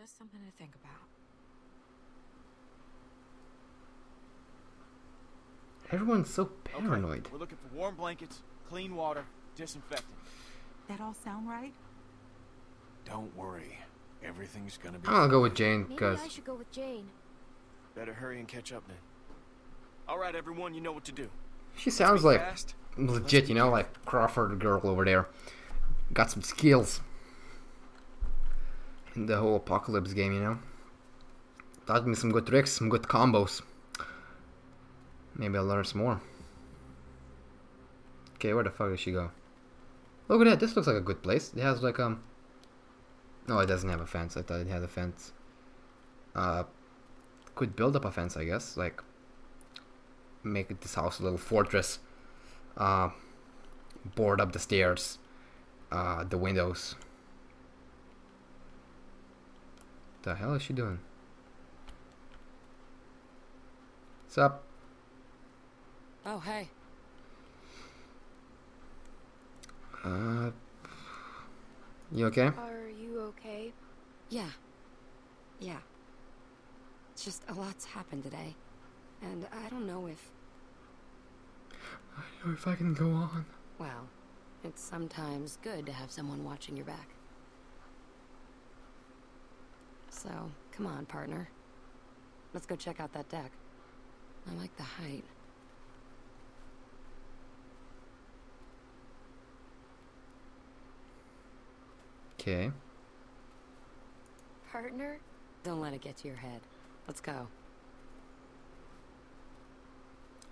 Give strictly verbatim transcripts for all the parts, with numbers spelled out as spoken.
Just something to think about. Everyone's so paranoid. Okay, we're looking for warm blankets, clean water, disinfectant. That all sound right? Don't worry. Everything's gonna be... I'll go with Jane, because... Maybe I should go with Jane. Better hurry and catch up then. Alright, everyone, you know what to do. She sounds like fast. Legit, you know, like Crawford girl over there. Got some skills. In the whole apocalypse game, you know. Taught me some good tricks, some good combos. Maybe I'll learn some more. Okay, where the fuck did she go? Look at that, this looks like a good place. It has like um no, it doesn't have a fence. I thought it had a fence. Uh could build up a fence, I guess, like make it this house a little fortress. Uh board up the stairs, uh the windows. The hell is she doing? What's up? Oh, hey. Uh, you okay? Are you okay? Yeah. Yeah. Just a lot's happened today. And I don't know if... I don't know if I can go on. Well, it's sometimes good to have someone watching your back. So, come on, partner. Let's go check out that deck. I like the height. Okay. Partner? Don't let it get to your head. Let's go.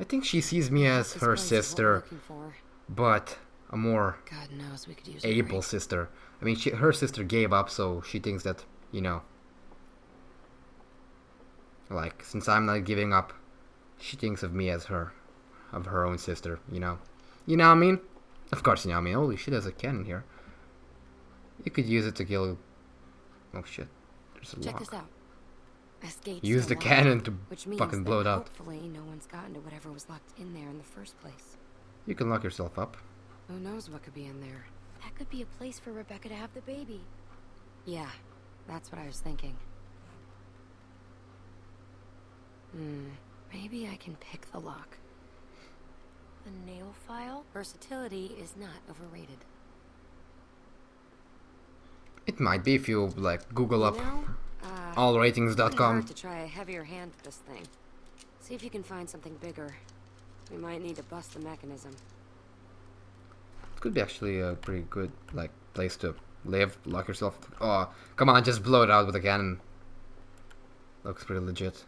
I think she sees me as her sister, but a more God knows we could use able sister. I mean, she, her sister gave up, so she thinks that, you know, like, since I'm not giving up, she thinks of me as her, of her own sister, you know. You know what I mean? Of course you know what I mean. Holy shit, there's a cannon here. You could use it to kill... Oh shit, there's a lock. Check this out. Use the cannon to fucking blow it up. Hopefully no one's gotten to whatever was locked in there in the first place. You can lock yourself up. Who knows what could be in there? That could be a place for Rebecca to have the baby. Yeah, that's what I was thinking. Hmm, maybe I can pick the lock. The nail file? Versatility is not overrated. It might be if you, like, Google up uh, all ratings dot com. Have to try a heavier hand with this thing. See if you can find something bigger. We might need to bust the mechanism. It could be actually a pretty good, like, place to live. Lock yourself. Oh, come on, just blow it out with a cannon. Looks pretty legit.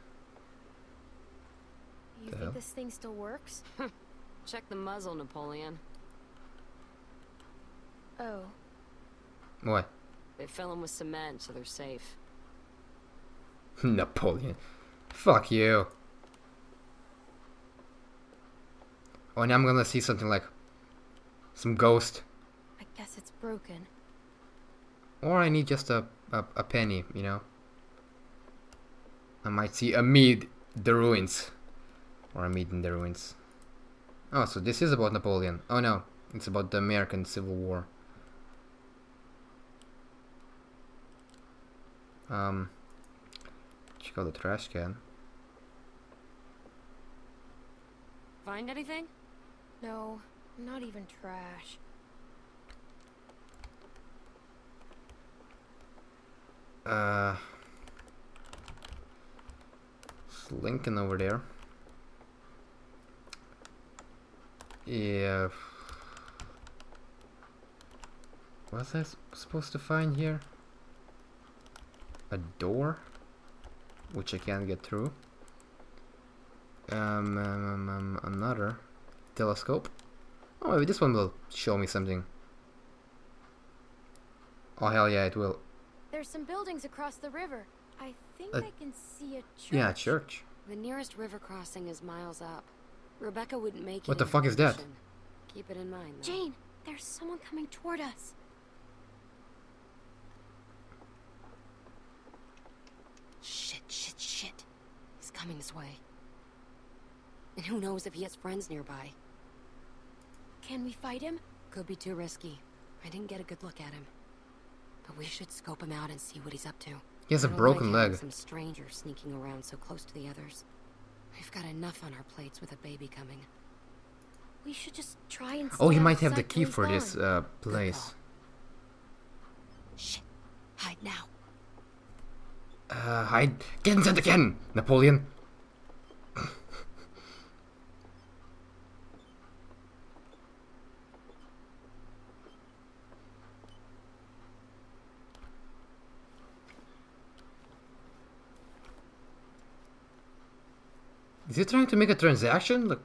You the think hell? This thing still works? Check the muzzle, Napoleon. Oh. What? They fill them with cement, so they're safe. Napoleon. Fuck you. Oh, and I'm gonna see something like... some ghost. I guess it's broken. Or I need just a, a, a penny, you know? I might see amid the ruins. Or amid in the ruins. Oh, so this is about Napoleon. Oh no, it's about the American Civil War. Um, check out the trash can. Find anything? No, not even trash. Uh, it's Lincoln over there. Yeah. What was I supposed to find here? A door, which I can't get through. Um, um, um, another telescope. Oh, maybe this one will show me something. Oh hell yeah, it will. There's some buildings across the river. I think a, I can see a church. Yeah, a church. The nearest river crossing is miles up. Rebecca wouldn't make it. What the fuck is that? Keep it in mind, though. Jane, there's someone coming toward us. Shit, shit, shit. He's coming this way. And who knows if he has friends nearby. Can we fight him? Could be too risky. I didn't get a good look at him. But we should scope him out and see what he's up to. He has a broken leg. Some stranger sneaking around so close to the others. We've got enough on our plates with a baby coming. We should just try and. Oh, he might have the key for this uh, place. Shit! Hide now. Uh, hide. Get inside again, Napoleon. Is he trying to make a transaction? Like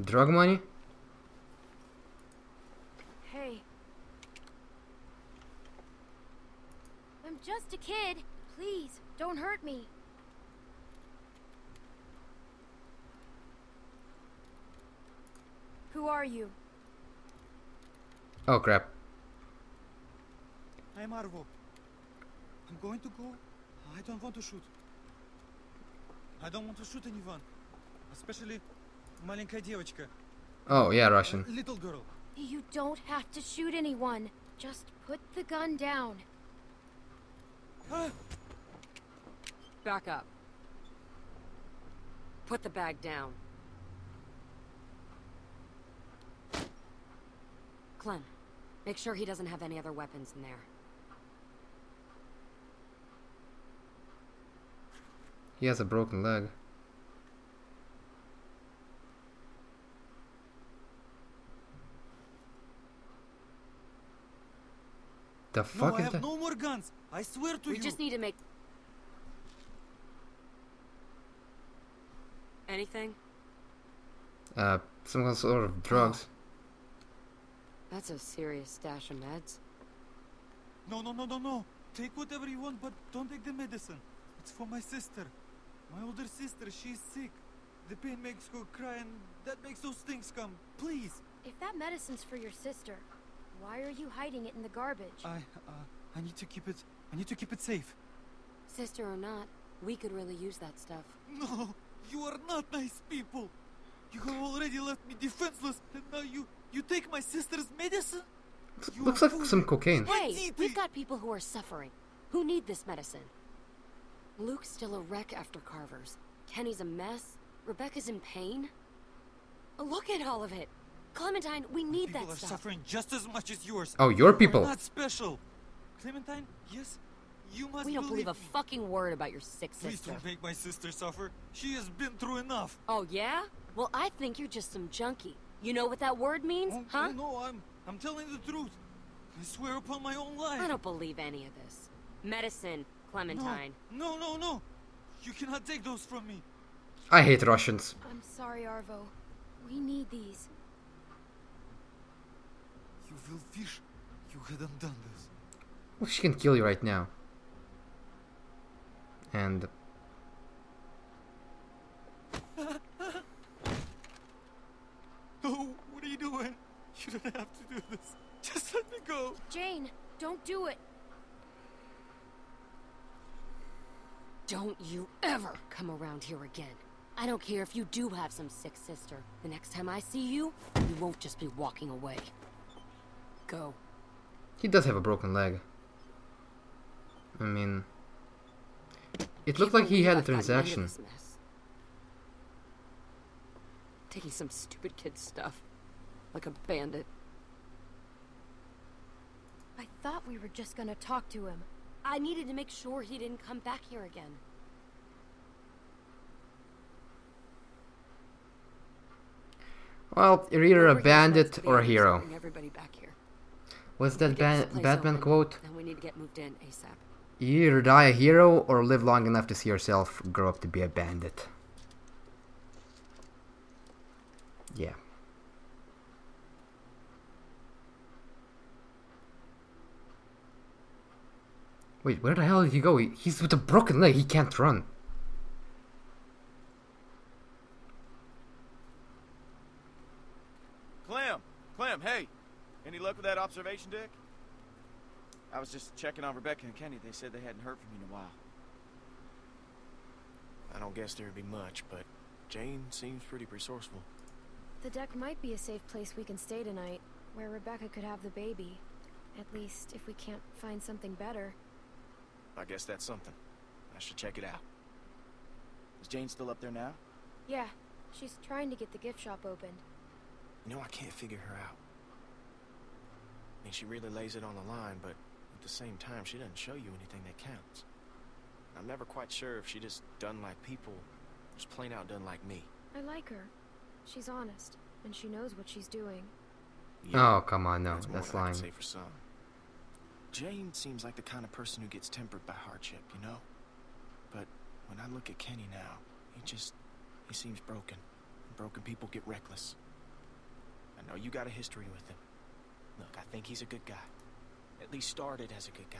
drug money? Hey. I'm just a kid. Please, don't hurt me. Who are you? Oh crap. I'm Arvo. I'm going to go. I don't want to shoot. I don't want to shoot anyone, especially Malinka Diovichka. Oh, yeah, Russian. A little girl. You don't have to shoot anyone. Just put the gun down. Huh? Back up. Put the bag down. Clem, make sure he doesn't have any other weapons in there. He has a broken leg. The fuck no, is I have that? No more guns. I swear to we you. We just need to make anything. Uh, some sort of drugs. That's a serious stash of meds. No, no, no, no, no. Take whatever you want, but don't take the medicine. It's for my sister. My older sister, she's sick. The pain makes her cry and that makes those things come. Please. If that medicine's for your sister, why are you hiding it in the garbage? I, uh, I need to keep it, I need to keep it safe. Sister or not, we could really use that stuff. No, you are not nice people. You have already left me defenseless and now you, you take my sister's medicine? You looks like food. Some cocaine. Hey, we've got people who are suffering, who need this medicine. Luke's still a wreck after Carver's. Kenny's a mess. Rebecca's in pain. Look at all of it. Clementine, we need that stuff. People are suffering just as much as yours. Oh, your people. Not special. Clementine, yes, you must. We don't believe a fucking word about your sick sister. Please don't make my sister suffer. She has been through enough. Oh yeah? Well, I think you're just some junkie. You know what that word means, oh, huh? No, no, I'm, I'm telling the truth. I swear upon my own life. I don't believe any of this. Medicine. Clementine. No, no, no, no. You cannot take those from me. I hate Russians. I'm sorry, Arvo. We need these. You will wish you hadn't done this. Well, she can kill you right now. And... No, what are you doing? You don't have to do this. Just let me go. Jane, don't do it. Don't you ever come around here again. I don't care if you do have some sick sister. The next time I see you, you won't just be walking away. Go. He does have a broken leg. I mean... It looked like he had a transaction. Taking some stupid kid stuff. Like a bandit. I thought we were just gonna talk to him. I needed to make sure he didn't come back here again. Well, you're either a bandit or a hero. What's that Batman quote? You either die a hero or live long enough to see yourself grow up to be a bandit. Yeah. Wait, where the hell did he go? He's with a broken leg, he can't run. Clem! Clem, hey! Any luck with that observation deck? I was just checking on Rebecca and Kenny. They said they hadn't heard from you in a while. I don't guess there'd be much, but Jane seems pretty resourceful. The deck might be a safe place we can stay tonight, where Rebecca could have the baby. At least, if we can't find something better. I guess that's something. I should check it out. Is Jane still up there now? Yeah. She's trying to get the gift shop opened. You know, I can't figure her out. I mean, she really lays it on the line, but at the same time, she doesn't show you anything that counts. I'm never quite sure if she just done like people, just plain out done like me. I like her. She's honest, and she knows what she's doing. Yeah, oh, come on, no, that's, that's lying. Say for some. Jane seems like the kind of person who gets tempered by hardship, you know? But when I look at Kenny now, he just, he seems broken. Broken people get reckless. I know you got a history with him. Look, I think he's a good guy. At least started as a good guy.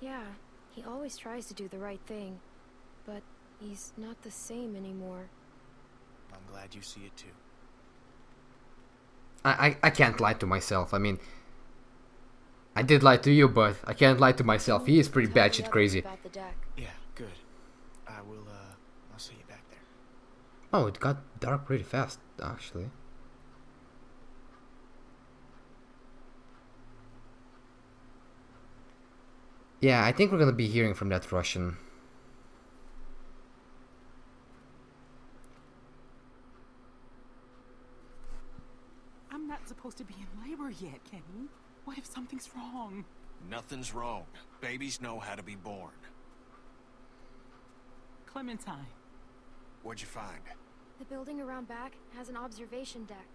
Yeah, he always tries to do the right thing. But he's not the same anymore. I'm glad you see it too. I, I, I can't lie to myself. I mean, I did lie to you, but I can't lie to myself. He is pretty batshit crazy. About the deck. Yeah, good. I will, uh, I'll see you back there. Oh, it got dark pretty fast, actually. Yeah, I think we're gonna be hearing from that Russian. I'm not supposed to be in labor yet, Kenny. What if something's wrong? Nothing's wrong. Babies know how to be born. Clementine. What'd you find? The building around back has an observation deck.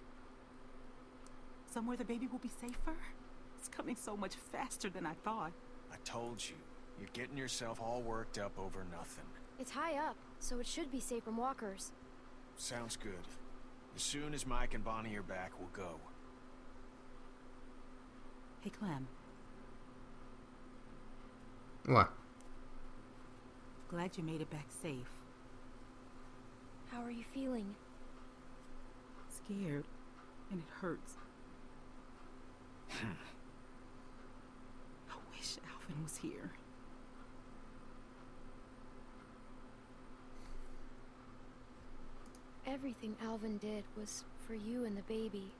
Somewhere the baby will be safer? It's coming so much faster than I thought. I told you, you're getting yourself all worked up over nothing. It's high up, so it should be safe from walkers. Sounds good. As soon as Mike and Bonnie are back, we'll go. Hey, Clem. What? Glad you made it back safe. How are you feeling? Scared, and it hurts. Alvin was here. Everything Alvin did was for you and the baby.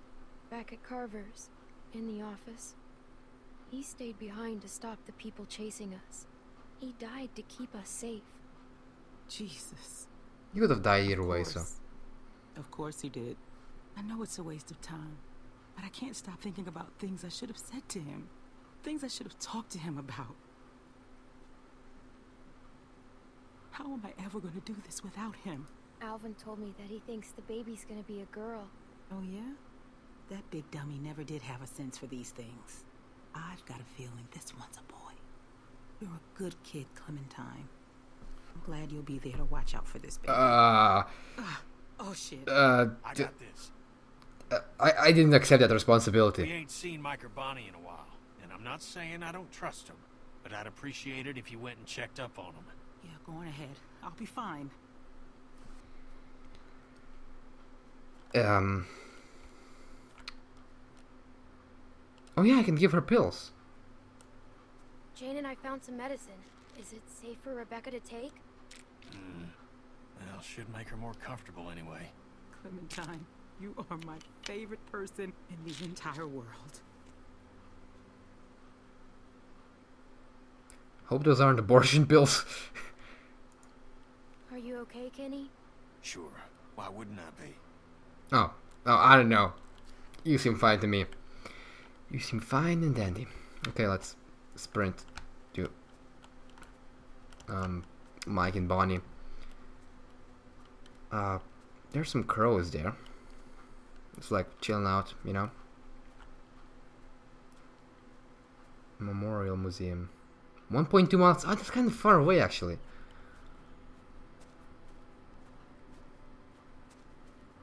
Back at Carver's, in the office. He stayed behind to stop the people chasing us. He died to keep us safe. Jesus. You would have died either way, so. Of course he did. I know it's a waste of time, but I can't stop thinking about things I should have said to him. Things I should have talked to him about. How am I ever going to do this without him? Alvin told me that he thinks the baby's going to be a girl. Oh yeah? That big dummy never did have a sense for these things. I've got a feeling this one's a boy. You're a good kid, Clementine. I'm glad you'll be there to watch out for this baby. Uh, uh, oh shit. Uh, I got this. Uh, I, I didn't accept that responsibility. We ain't seen Mike or Bonnie in a while. I'm not saying I don't trust him, but I'd appreciate it if you went and checked up on him. Yeah, go on ahead. I'll be fine. Um. Oh yeah, I can give her pills. Jane and I found some medicine. Is it safe for Rebecca to take? Mm. Well, should make her more comfortable anyway. Clementine, you are my favorite person in the entire world. Hope those aren't abortion pills. Are you okay, Kenny? Sure. Why wouldn't I be? Oh. Oh, I don't know. You seem fine to me. You seem fine and dandy. Okay, let's sprint to um, Mike and Bonnie. Uh, there's some crows there. It's like chilling out, you know? Memorial Museum. one point two miles. Oh, that's kind of far away, actually.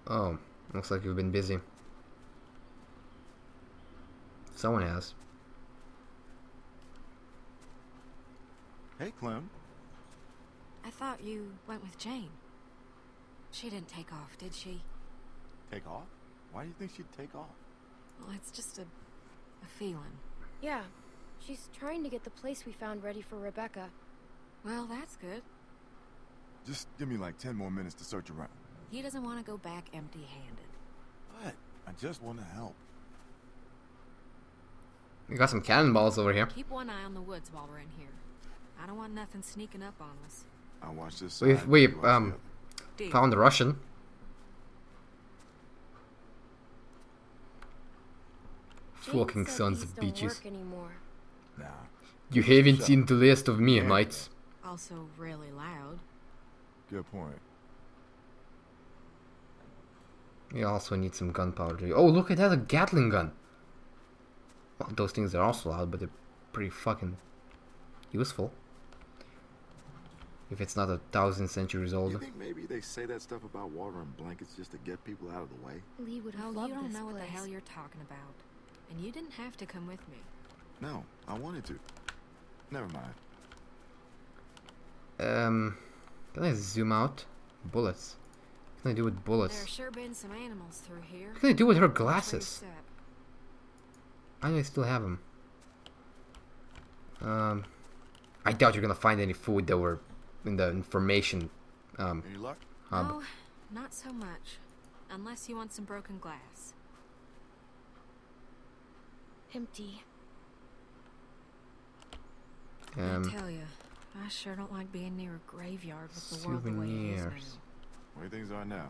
Oh, looks like you've been busy. Someone has. Hey, Clem. I thought you went with Jane. She didn't take off, did she? Take off? Why do you think she'd take off? Well, it's just a, a feeling. Yeah. She's trying to get the place we found ready for Rebecca. Well, that's good. Just give me like ten more minutes to search around. He doesn't want to go back empty-handed. But I just want to help. We got some cannonballs over here. Keep one eye on the woods while we're in here. I don't want nothing sneaking up on us. I watch this. We we um found the Russian. Fucking sons of bitches. Nah. You haven't Shut seen the last of me, yeah. mates. Also really loud. Good point. We also need some gunpowder. Oh, look at that, a Gatling gun. Well, those things are also loud, but they're pretty fucking useful. If it's not a thousand centuries old. You think maybe they say that stuff about water and blankets just to get people out of the way? Lee would have loved this place. You don't know what the hell you're talking about. And you didn't have to come with me. No, I wanted to. Never mind. Um, can I zoom out? Bullets. What can I do with bullets? There have sure been some animals through here. What can I do with her glasses? I know I still have them. Um, I doubt you're gonna find any food that were in the information. Um, any luck? Hub. No, not so much. Unless you want some broken glass. Empty. Um, I tell you, I sure don't like being near a graveyard with the world the way it is now. The way things are now,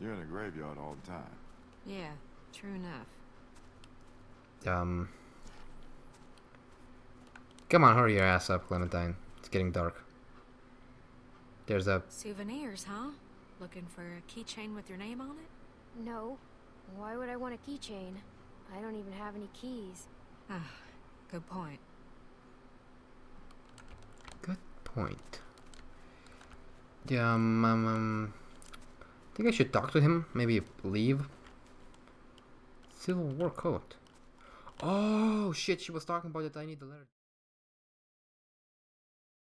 you're in a graveyard all the time. Yeah, true enough. Um, come on, hurry your ass up, Clementine. It's getting dark. There's a souvenirs, huh? Looking for a keychain with your name on it? No. Why would I want a keychain? I don't even have any keys. Ah, good point. Good point. Yeah, um, um, um, I think I should talk to him. Maybe leave. Civil War coat. Oh shit! She was talking about it. I need the letter.